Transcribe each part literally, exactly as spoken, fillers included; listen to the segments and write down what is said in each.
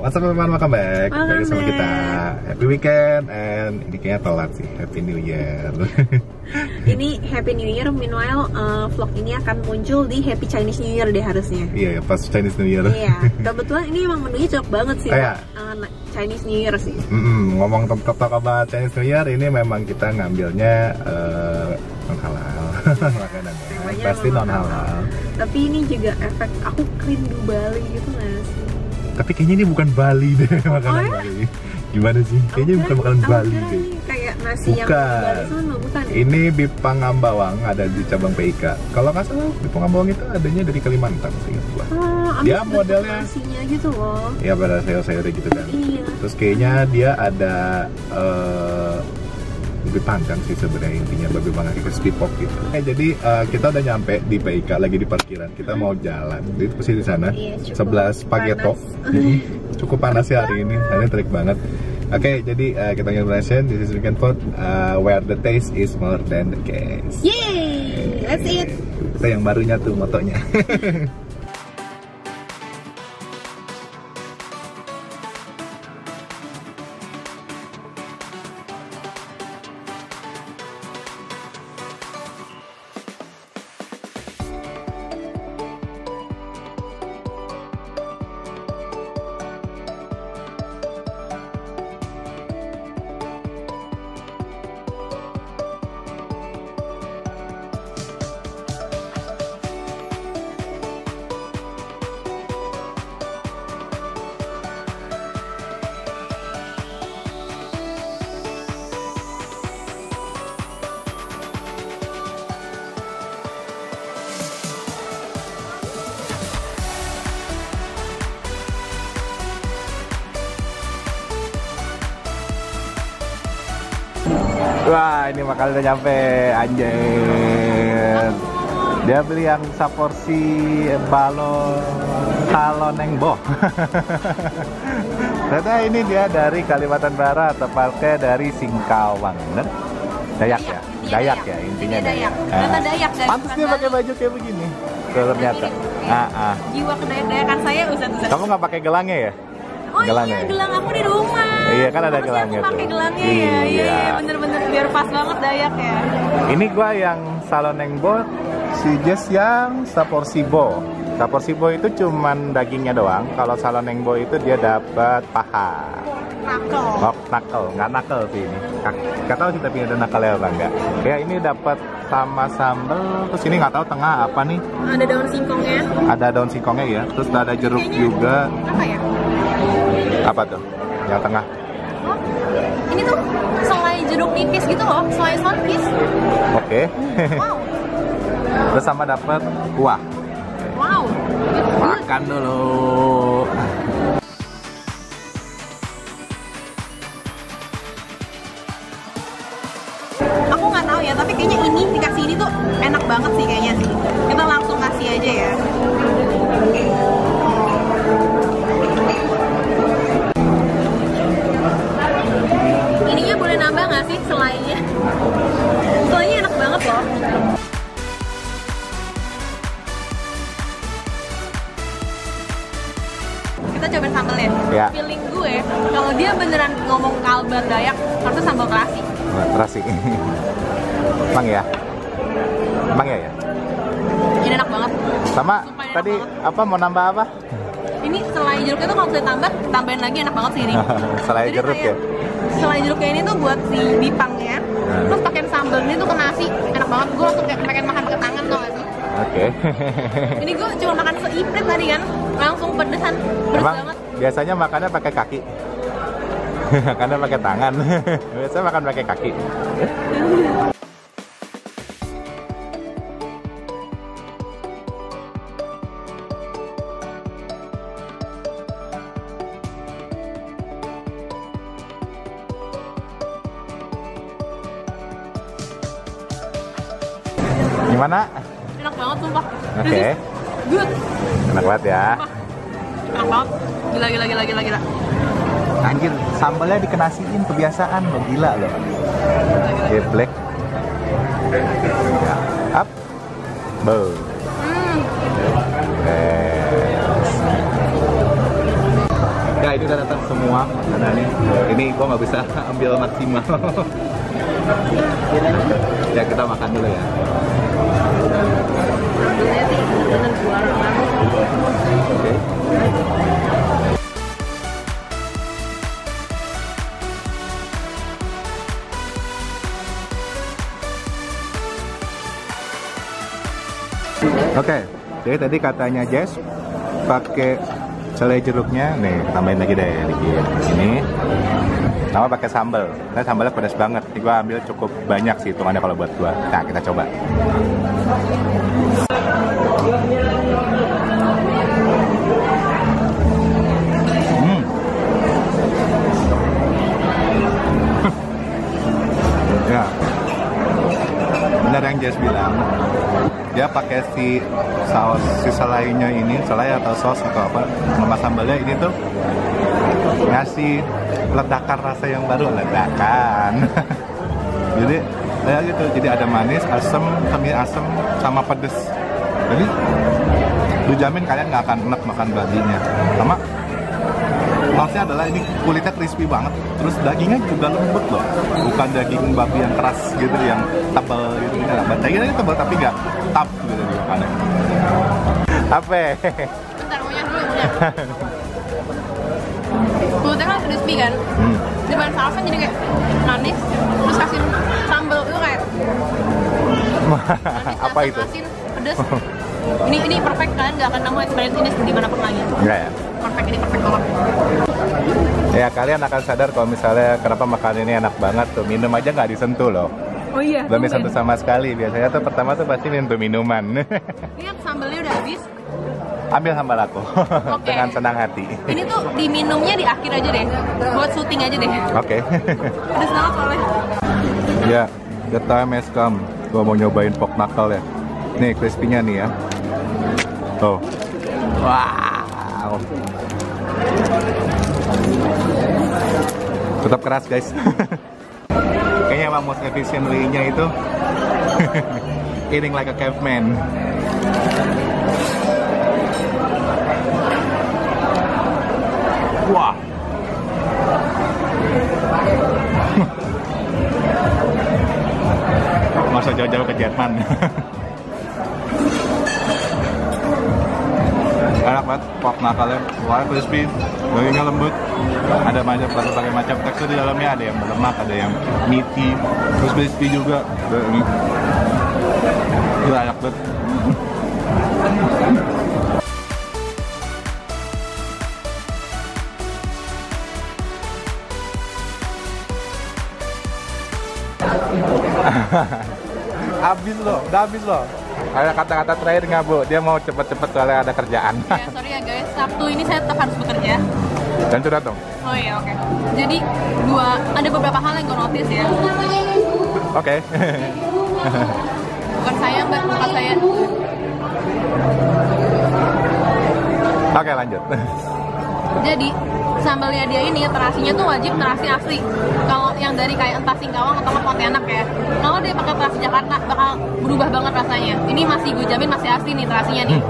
What's up everyone, welcome back. Welcome back sama kita. Happy weekend and ini kayaknya telat sih. Happy New Year. Ini Happy New Year. Meanwhile uh, vlog ini akan muncul di Happy Chinese New Year deh harusnya. Iya, yeah, pas Chinese New Year. Iya. Kebetulan ini emang menunya cocok banget sih. Kayak uh, Chinese New Year sih. Mm-hmm. Ngomong tentang apa Chinese New Year ini memang kita ngambilnya uh, non-halal makanan. Pasti non-halal. Tapi ini juga efek aku rindu Bali gitu nggak sih? Tapi kayaknya ini bukan Bali deh makanan oh, Bali. Gimana sih? Kayaknya okay. bukan makanan okay. Bali deh. Kayak nasi bukan. yang Bali sana, bukan? Ini Bipang Ambawang ada di cabang P I K. Kalau nggak salah Bipang Ambawang itu adanya dari Kalimantan sih. Oh, dia modelnya nasinya gitu loh. Ya pada sayur-sayur gitu kan. Iya. Terus kayaknya dia ada uh, babi panggang sih sebenarnya, intinya babi panggang crispy pork gitu. Eh jadi uh, kita udah nyampe di P I K, lagi di parkiran. Kita mau jalan. Jadi posisi di sana iya, sebelah Spaghetti. Cukup panas ya hari ini. Hari ini terik banget. Oke, okay, jadi uh, kita nge-relation this is weekend food uh, where the taste is more than the case. Yeay, let's eat. Kita yang barunya tuh motonya. Wah, ini makan udah nyampe, anjir. Dia beli yang saporsi balon salonengboh. Ternyata ini dia dari Kalimantan Barat, tepatnya dari Singkawang, bener? Dayak ya? Dayak ya, intinya Dayak. Pantes dia pakai baju kayak begini, ternyata. Jiwa kedayak-dayakan saya usah-usah. Kamu nggak pakai gelangnya ya? Oh gelangnya. Iya, gelang aku di rumah. Iya kan ada gelangnya tuh. Pakai gelangnya ya. Iya, iya bener-bener biar pas banget Dayak ya. Ini gua yang salonengboh, si Jess yang saporsibo. Saporsibo itu cuman dagingnya doang. Kalau salonengboh itu dia dapat paha. Knuckle. Oh, knuckle, nggak knuckle sih ini. Nggak tahu sih tapi ada knuckle ya apa enggak. Ya ini dapat sama sambal, terus ini nggak tahu tengah apa nih. Ada daun singkongnya. Ada daun singkongnya ya. Terus ada jeruk kayaknya juga. Apa ya? Apa tuh? Yang tengah. Oh, ini tuh selai jeruk nipis gitu loh, selai sosis. Oke. Okay. Wow. Terus sama dapat kuah. Wow. Makan dulu. Aku nggak tahu ya, tapi kayaknya ini dikasih ini tuh enak banget sih kayaknya sih. Kita langsung kasih aja ya. Selainya, selainya enak banget loh. Kita coba sambalnya. Ya. Feeling gue, kalau dia beneran ngomong kalbar Dayak, harusnya sambal terasi. Terasi, emang ya, emang ya ya. Ini enak banget. Sama enak tadi banget. Apa mau nambah apa? Ini selai jeruknya tuh kalau saya tambah, tambahin lagi enak banget sih ini. Selai jadi jeruk kayak, ya. Selai jeruknya ini tuh buat si bipangnya, hmm. terus pakai sambal ini tuh ke nasi, enak banget. Gue langsung kayak pengen makan pakai tangan tau gak sih? Oke. Okay. Ini gue cuma makan seiprit tadi kan, langsung pedesan, pedes banget. Biasanya makannya pakai kaki, makannya pakai tangan, biasanya makan pakai kaki. Gimana? Enak banget sumpah. Oke. Okay. Good. Enak banget ya. Sumpah. Enak banget. Gila gila gila gila gila. Anjir, sambalnya dikenasiin kebiasaan lo, gila lo. Oke, black. Up. Bo. Hmm. Yes. Ya Nah ini udah datang semua, karena ini, ini gue nggak bisa ambil maksimal. Ya kita makan dulu ya. Okay. Oke, jadi tadi katanya Jess pakai selai jeruknya, nih tambahin lagi deh dikit sini. Sama pakai sambal, karena sambalnya pedas banget. Jadi gua ambil cukup banyak sih hitungannya kalau buat gua. Nah kita coba. Hmm. Ya, benar yang Jess bilang. Dia pakai si saus, si selainya ini, selai atau saus atau apa, sama sambalnya ini tuh ngasih ledakan rasa yang baru, ledakan. Jadi kayak gitu, jadi ada manis, asem, kemiri asem, sama pedes. Jadi dijamin kalian nggak akan enak makan baginya. Sama maksudnya adalah ini kulitnya crispy banget, terus dagingnya juga lembut loh, bukan daging babi yang keras gitu, yang tebal gitu, ini lah. Dagingnya tebal tapi nggak tap gitu di makannya. Apa? Bentar, punya dulu punya. Kulitnya kan crispy kan, hmm. Depan sausnya jadi kayak manis, terus kasih sambal itu kayak manis, apa itu? Asin, pedes. Ini ini perfect, kalian nggak akan nemu experience ini di mana pun lagi. Nggak ya? Perfect, ini perfect banget. Ya kalian akan sadar kalau misalnya kenapa makanan ini enak banget tuh, minum aja nggak disentuh loh. Oh iya. Belum disentuh sama sekali, biasanya tuh pertama tuh pasti minum minuman. Lihat sambalnya udah habis. Ambil sambal aku, okay. Dengan senang hati. Ini tuh diminumnya di akhir aja deh, buat syuting aja deh. Oke. Okay. Udah senang soalnya. Ya, the time has come. Gua mau nyobain pork knuckle ya. Nih crispy-nya nih ya. Tuh. Wow. Tetap keras guys. Kayaknya emang most efficiently-nya itu eating like a caveman. Wah. Masa jauh-jauh ke Jerman. Enak banget, pork knuckle-nya, wah crispy, dagingnya lembut, ada banyak berbagai macam tekstur di dalamnya, ada yang berlemak, ada yang meaty, terus crispy juga. Gila, enak banget. Habis loh, udah habis loh. Ada kata-kata terakhir nggak Bu? Dia mau cepet-cepet soalnya ada kerjaan. Ya, sorry ya guys, Sabtu ini saya tetap harus bekerja. Dan sudah dong? Oh iya, oke. Okay. Jadi, dua, ada beberapa hal yang gue notice ya. Oke. Okay. Bukan saya Mbak, bukan saya. Oke, okay, lanjut. Jadi, sambalnya dia ini, terasinya tuh wajib terasi asli. Kalau yang dari kayak entah Singkawang atau Pontianak ya. Kalau dia pakai terasi Jakarta bakal berubah banget rasanya. Ini masih gue jamin masih asli nih terasinya nih.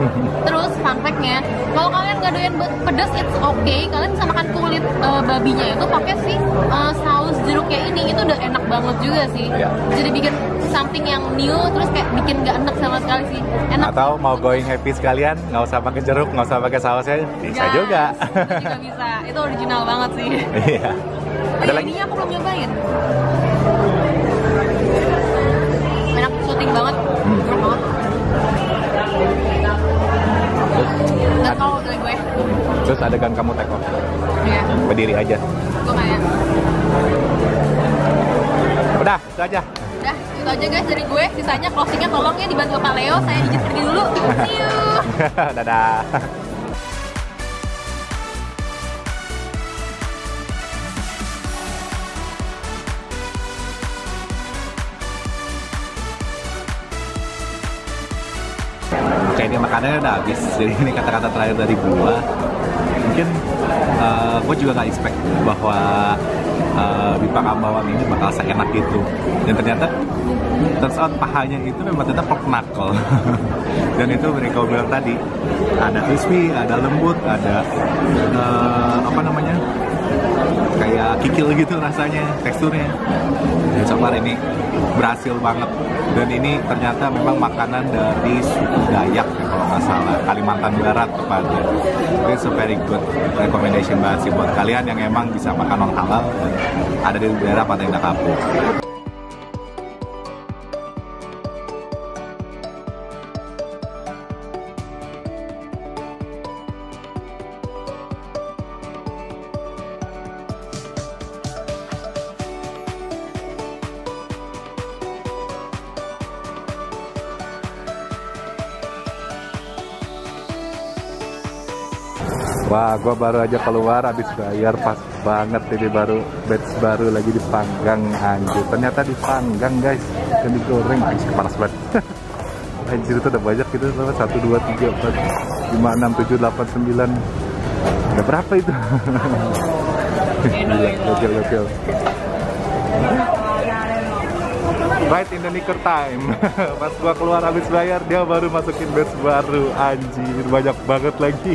Terus fun fact-nya, kalau kalian nggak doyan pedas it's okay. Kalian bisa makan kulit uh, babinya itu pakai si uh, saus jeruknya ini. Itu udah enak banget juga sih. Ya. Jadi bikin something yang new terus kayak bikin nggak enak sama sekali sih. Enak. Atau mau going happy sekalian, nggak usah pakai jeruk, nggak usah pakai sausnya, bisa yes, juga. Itu juga bisa. Itu original banget sih. Iya. Oh, ada ya, lagi? Ini aku belum nyobain. Enak, syuting banget, hmm. Enak banget. Nggak tau dari gue. Terus adegan kamu take off? Iya. Berdiri aja. Gue kayak. Udah, itu aja. Udah, itu aja guys dari gue. Sisanya closingnya tolong ya dibantu Pak Leo. Saya izin pergi dulu. See you. Dadah. Ini makanannya udah habis, jadi ini kata-kata terakhir dari gua. Mungkin uh, gua juga gak expect bahwa uh, Bipang Ambawang ini bakal seenak gitu. Dan ternyata turns out pahanya itu memang tetap pork knuckle. Dan itu mereka bilang tadi ada crispy, ada lembut, ada uh, apa namanya kayak kikil gitu rasanya, teksturnya. Dan soalnya ini berhasil banget. Dan ini ternyata memang makanan dari suku Dayak kalau nggak salah, Kalimantan Barat tepatnya. It's a very good recommendation banget sih buat kalian yang emang bisa makan non halal dan ada di daerah Pantai Indah Kapuk. Wah, gua baru aja keluar habis bayar, pas banget ini baru batch baru lagi dipanggang anjir. Ternyata dipanggang guys, dan digoreng anjir, panas banget. Anjir itu udah banyak gitu, satu, dua, tiga, empat, lima, enam, tujuh, delapan, sembilan. Udah berapa itu? Gokil-gokil. Right in the nicker time. Pas gua keluar habis bayar, dia baru masukin batch baru. Anjir, banyak banget lagi.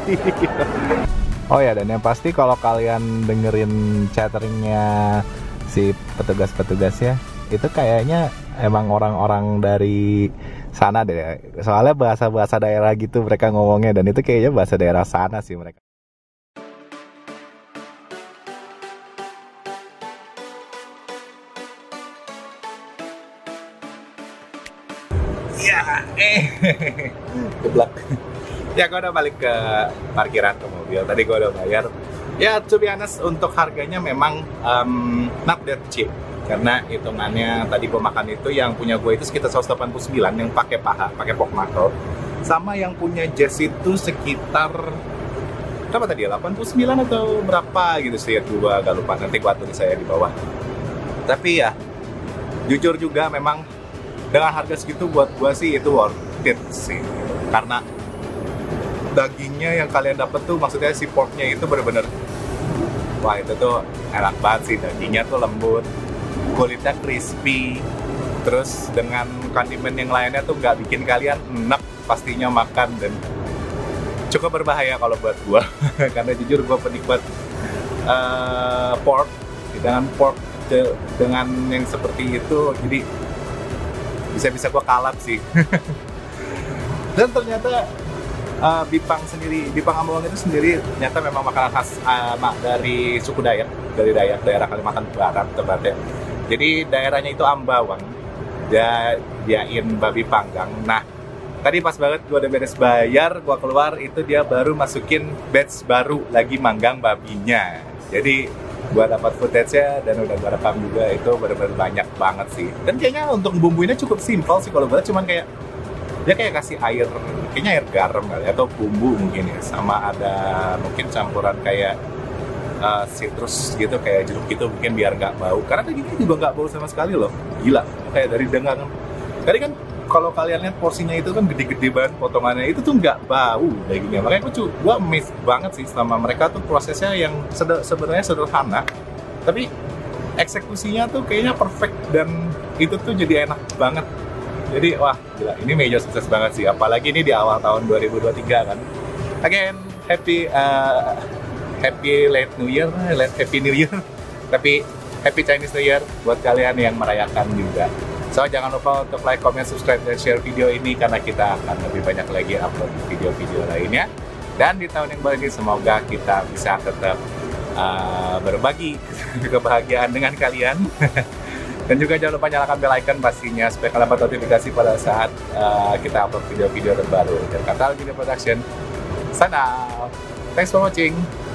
Oh ya, dan yang pasti kalau kalian dengerin chatteringnya si petugas-petugas ya, itu kayaknya emang orang-orang dari sana deh. Soalnya bahasa-bahasa daerah gitu mereka ngomongnya, dan itu kayaknya bahasa daerah sana sih mereka. Ya, eh, keblak. Ya, gue udah balik ke parkiran ke mobil. Tadi gue udah bayar. Ya, to be honest, untuk harganya memang um, not that cheap. Karena hitungannya tadi gue makan itu yang punya gue itu sekitar seratus delapan puluh sembilan yang pakai paha, pakai pork knuckle. Sama yang punya Jess itu sekitar berapa tadi? delapan puluh sembilan atau berapa gitu sih? Gue agak lupa. Nanti gue tulis saya di bawah. Tapi ya, jujur juga memang dengan harga segitu buat gua sih itu worth it sih, karena dagingnya yang kalian dapat tuh maksudnya si porknya itu bener-bener wah, itu tuh enak banget sih, dagingnya tuh lembut, kulitnya crispy, terus dengan kondimen yang lainnya tuh nggak bikin kalian enak pastinya makan, dan cukup berbahaya kalau buat gua. Karena jujur gua penikmat uh, pork dengan pork de dengan yang seperti itu, jadi bisa-bisa gue kalap sih. Dan ternyata uh, Bipang sendiri, Bipang Ambawang itu sendiri ternyata memang makanan khas uh, dari suku Dayak, dari Dayak, daerah Kalimantan Barat tepatnya. Jadi daerahnya itu Ambawang, dia diain babi panggang. Nah, tadi pas banget gue udah beres bayar, gue keluar itu dia baru masukin batch baru lagi manggang babinya. Jadi gue dapat footage-nya dan udah gue rekam juga, itu bener-bener banyak banget sih. Dan kayaknya untuk bumbunya cukup simpel sih kalau gue, cuman kayak dia kayak kasih air, kayaknya air garam kali atau bumbu mungkin ya, sama ada mungkin campuran kayak uh, citrus gitu, kayak jeruk gitu mungkin biar nggak bau. Karena dagingnya juga nggak bau sama sekali loh, gila. Kayak dari dengangan tadi kan kalau kalian lihat porsinya itu kan gede-gede banget potongannya, itu tuh nggak bau dagingnya. Makanya lucu, gue amazed banget sih sama mereka tuh prosesnya yang seder, sebenarnya sederhana, tapi eksekusinya tuh kayaknya perfect, dan itu tuh jadi enak banget. Jadi wah gila, ini major sukses banget sih, apalagi ini di awal tahun dua ribu dua puluh tiga kan. Again, happy uh, happy late new year, late happy new year, tapi happy Chinese New Year buat kalian yang merayakan juga. So, jangan lupa untuk like, comment, subscribe, dan share video ini, karena kita akan lebih banyak lagi upload video-video lainnya. Dan di tahun yang baru ini semoga kita bisa tetap uh, berbagi kebahagiaan dengan kalian. Dan juga jangan lupa nyalakan bell icon pastinya, supaya kalian dapat notifikasi pada saat uh, kita upload video-video terbaru. Dan kata Alvida Production, sign out. Thanks for watching.